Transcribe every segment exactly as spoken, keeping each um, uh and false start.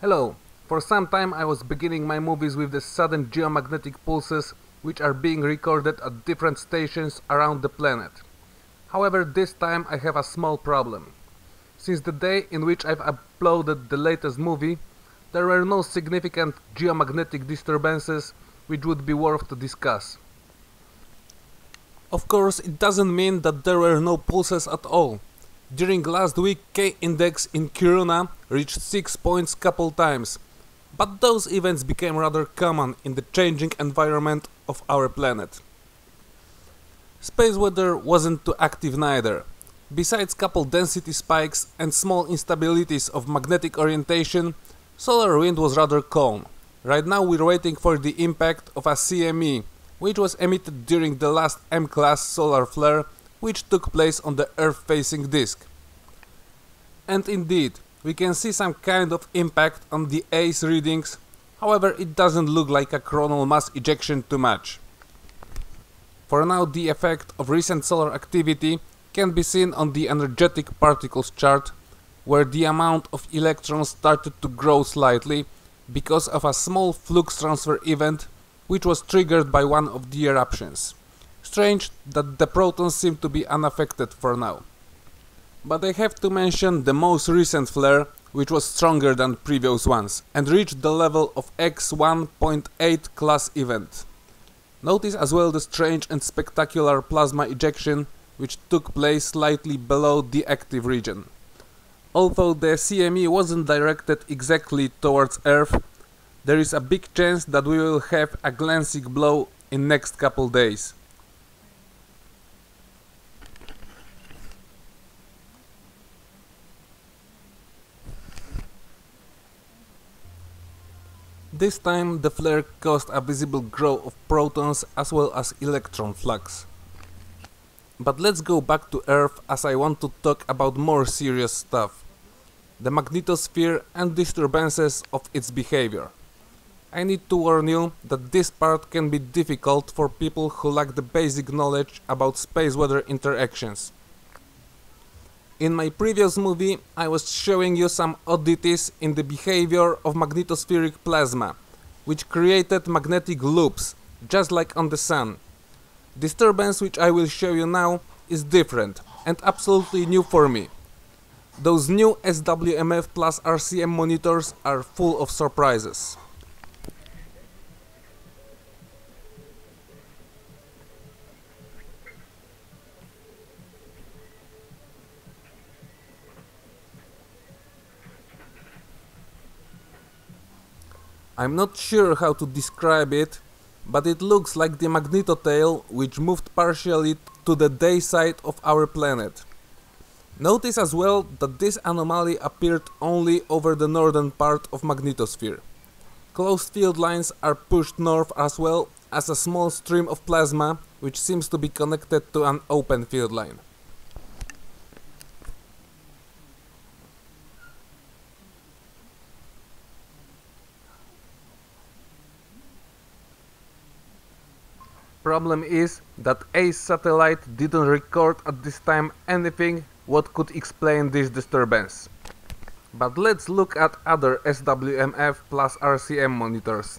Hello! For some time I was beginning my movies with the sudden geomagnetic pulses which are being recorded at different stations around the planet. However, this time I have a small problem. Since the day in which I've uploaded the latest movie, there were no significant geomagnetic disturbances which would be worth to discuss. Of course, it doesn't mean that there were no pulses at all. During last week, K-index in Kiruna reached six points couple times, but those events became rather common in the changing environment of our planet. Space weather wasn't too active neither. Besides couple density spikes and small instabilities of magnetic orientation, solar wind was rather calm. Right now we're waiting for the impact of a C M E, which was emitted during the last M class solar flare, which took place on the Earth-facing disk. And indeed, we can see some kind of impact on the A C E readings, however it doesn't look like a coronal mass ejection too much. For now, the effect of recent solar activity can be seen on the energetic particles chart, where the amount of electrons started to grow slightly because of a small flux transfer event which was triggered by one of the eruptions. Strange that the protons seem to be unaffected for now. But I have to mention the most recent flare, which was stronger than previous ones and reached the level of X one point eight class event. Notice as well the strange and spectacular plasma ejection, which took place slightly below the active region. Although the C M E wasn't directed exactly towards Earth, there is a big chance that we will have a glancing blow in next couple days. This time the flare caused a visible growth of protons as well as electron flux. But let's go back to Earth, as I want to talk about more serious stuff. The magnetosphere and disturbances of its behavior. I need to warn you that this part can be difficult for people who lack the basic knowledge about space-weather interactions. In my previous movie, I was showing you some oddities in the behavior of magnetospheric plasma, which created magnetic loops, just like on the Sun. Disturbance which I will show you now is different and absolutely new for me. Those new S W M F plus R C M monitors are full of surprises. I'm not sure how to describe it, but it looks like the magnetotail which moved partially to the day side of our planet. Notice as well that this anomaly appeared only over the northern part of magnetosphere. Closed field lines are pushed north as well as a small stream of plasma which seems to be connected to an open field line. Problem is that A C E satellite didn't record at this time anything what could explain this disturbance. But let's look at other S W M F plus R C M monitors.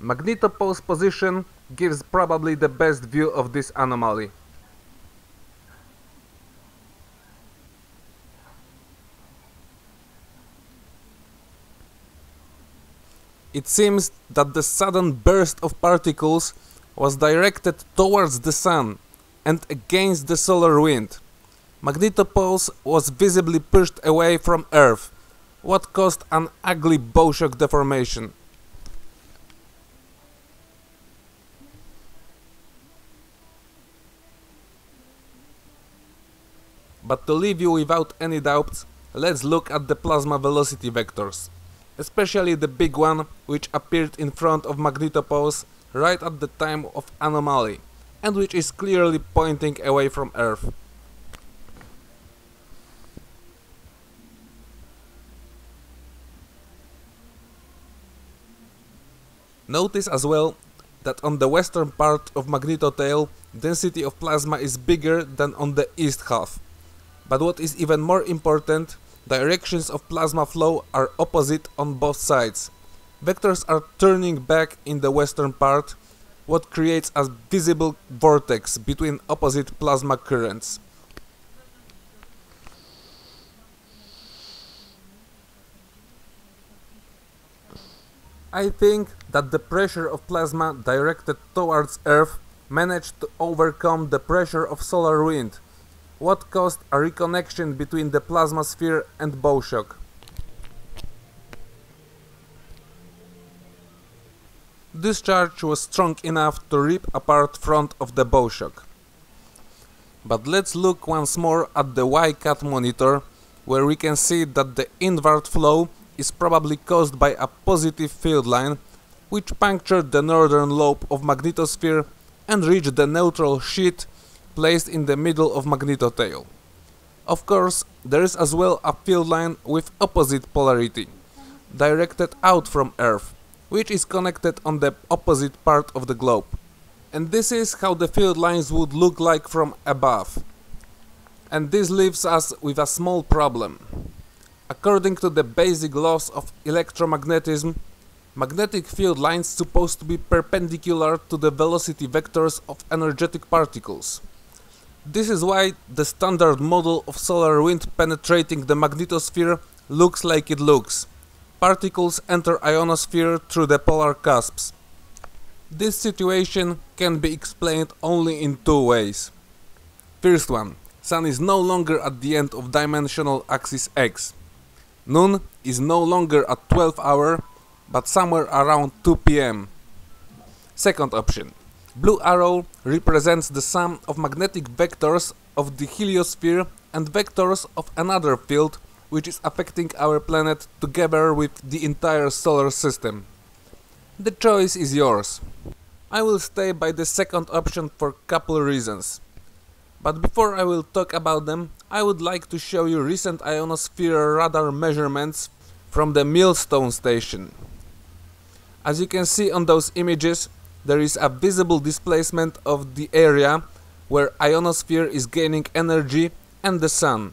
Magnetopause position gives probably the best view of this anomaly. It seems that the sudden burst of particles was directed towards the Sun and against the solar wind. Magnetopause was visibly pushed away from Earth, what caused an ugly bow shock deformation. But to leave you without any doubts, let's look at the plasma velocity vectors, especially the big one which appeared in front of magnetopause right at the time of anomaly, and which is clearly pointing away from Earth. Notice as well that on the western part of magnetotail, density of plasma is bigger than on the east half. But what is even more important Directions of plasma flow are opposite on both sides. Vectors are turning back in the western part, what creates a visible vortex between opposite plasma currents. I think that the pressure of plasma directed towards Earth managed to overcome the pressure of solar wind, what caused a reconnection between the plasma sphere and bow shock. This charge was strong enough to rip apart front of the bow shock. But let's look once more at the Y CAT monitor, where we can see that the inward flow is probably caused by a positive field line, which punctured the northern lobe of magnetosphere and reached the neutral sheet placed in the middle of magnetotail. Of course, there is as well a field line with opposite polarity, directed out from Earth, which is connected on the opposite part of the globe. And this is how the field lines would look like from above. And this leaves us with a small problem. According to the basic laws of electromagnetism, magnetic field lines are supposed to be perpendicular to the velocity vectors of energetic particles. This is why the standard model of solar wind penetrating the magnetosphere looks like it looks. Particles enter ionosphere through the polar cusps. This situation can be explained only in two ways. First one, Sun is no longer at the end of dimensional axis X. Noon is no longer at twelve hour, but somewhere around two p m. Second option. Blue arrow represents the sum of magnetic vectors of the heliosphere and vectors of another field which is affecting our planet together with the entire solar system. The choice is yours. I will stay by the second option for a couple reasons. But before I will talk about them, I would like to show you recent ionosphere radar measurements from the Millstone Station. As you can see on those images, there is a visible displacement of the area where ionosphere is gaining energy and the sun.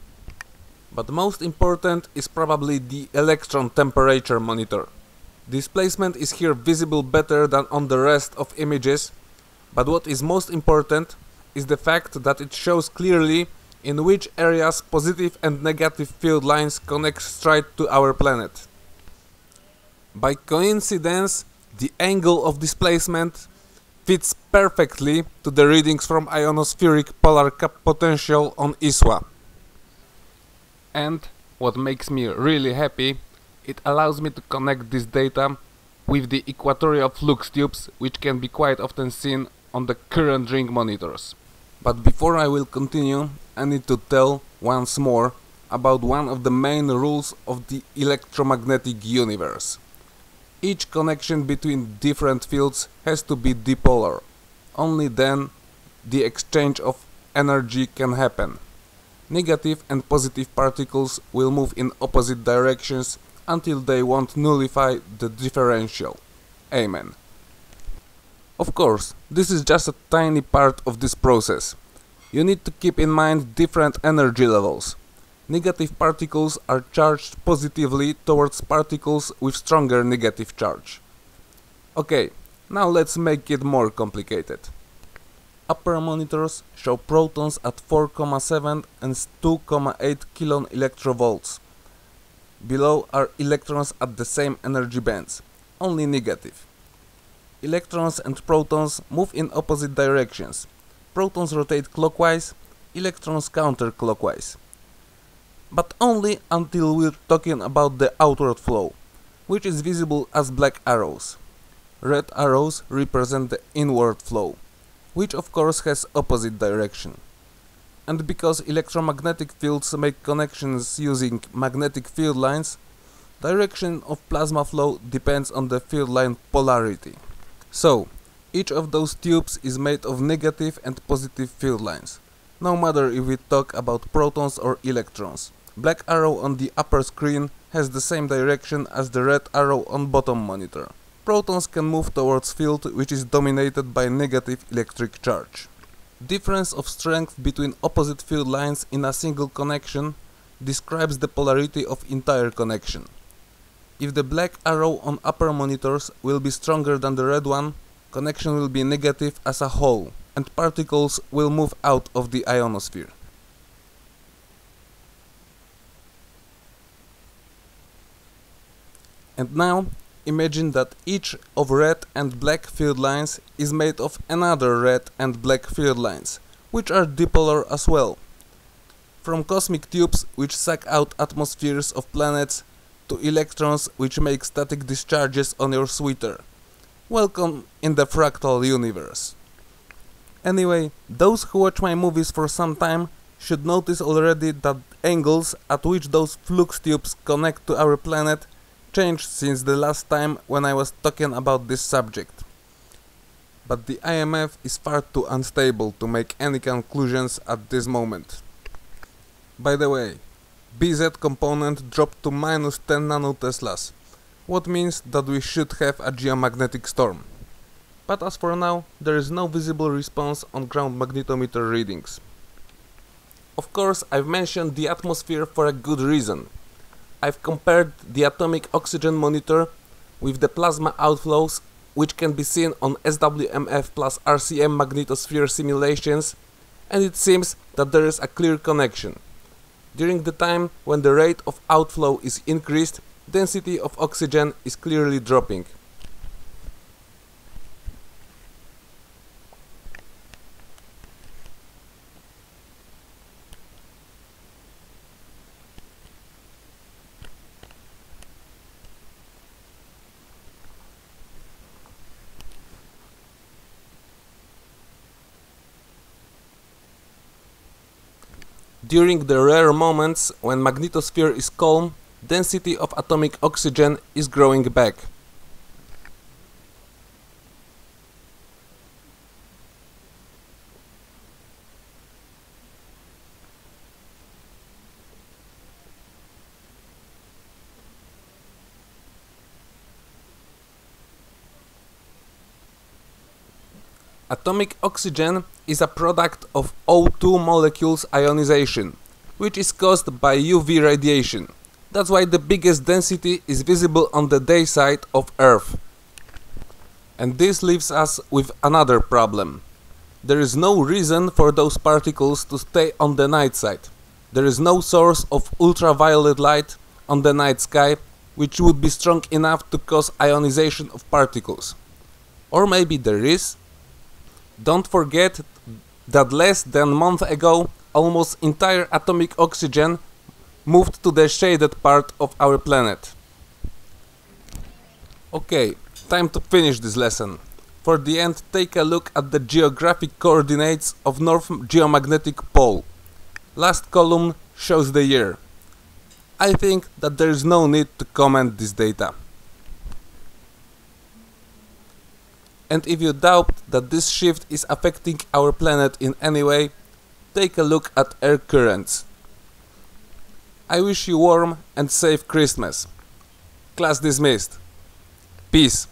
But most important is probably the electron temperature monitor. Displacement is here visible better than on the rest of images, but what is most important is the fact that it shows clearly in which areas positive and negative field lines connect straight to our planet. By coincidence, the angle of displacement fits perfectly to the readings from ionospheric polar cap potential on I S W A. And what makes me really happy, it allows me to connect this data with the equatorial flux tubes, which can be quite often seen on the current ring monitors. But before I will continue, I need to tell once more about one of the main rules of the electromagnetic universe. Each connection between different fields has to be dipolar. Only then the exchange of energy can happen. Negative and positive particles will move in opposite directions until they won't nullify the differential. Amen. Of course, this is just a tiny part of this process. You need to keep in mind different energy levels. Negative particles are charged positively towards particles with stronger negative charge. Okay, now let's make it more complicated. Upper monitors show protons at four point seven and two point eight kilon electrovolts. Below are electrons at the same energy bands, only negative. Electrons and protons move in opposite directions. Protons rotate clockwise, electrons counterclockwise. But only until we're talking about the outward flow, which is visible as black arrows. Red arrows represent the inward flow, which of course has opposite direction. And because electromagnetic fields make connections using magnetic field lines, direction of plasma flow depends on the field line polarity. So, each of those tubes is made of negative and positive field lines, no matter if we talk about protons or electrons. Black arrow on the upper screen has the same direction as the red arrow on bottom monitor. Protons can move towards field which is dominated by negative electric charge. Difference of strength between opposite field lines in a single connection describes the polarity of entire connection. If the black arrow on upper monitors will be stronger than the red one, connection will be negative as a whole, and particles will move out of the ionosphere. And now, imagine that each of red and black field lines is made of another red and black field lines, which are dipolar as well. From cosmic tubes which suck out atmospheres of planets, to electrons which make static discharges on your sweater. Welcome in the fractal universe. Anyway, those who watch my movies for some time should notice already that angles at which those flux tubes connect to our planet changed since the last time when I was talking about this subject. But the I M F is far too unstable to make any conclusions at this moment. By the way, B Z component dropped to minus ten nanoteslas, what means that we should have a geomagnetic storm. But as for now, there is no visible response on ground magnetometer readings. Of course, I've mentioned the atmosphere for a good reason. I've compared the atomic oxygen monitor with the plasma outflows, which can be seen on S W M F plus R C M magnetosphere simulations, and it seems that there is a clear connection. During the time when the rate of outflow is increased, density of oxygen is clearly dropping. During the rare moments when magnetosphere is calm, density of atomic oxygen is growing back. Atomic oxygen is a product of O two molecules ionization, which is caused by U V radiation. That's why the biggest density is visible on the day side of Earth. And this leaves us with another problem. There is no reason for those particles to stay on the night side. There is no source of ultraviolet light on the night sky, which would be strong enough to cause ionization of particles. Or maybe there is. Don't forget that less than a month ago, almost entire atomic oxygen moved to the shaded part of our planet. Okay, time to finish this lesson. For the end, take a look at the geographic coordinates of North Geomagnetic Pole. Last column shows the year. I think that there is no need to comment this data. And if you doubt that this shift is affecting our planet in any way, take a look at air currents. I wish you a warm and safe Christmas. Class dismissed. Peace.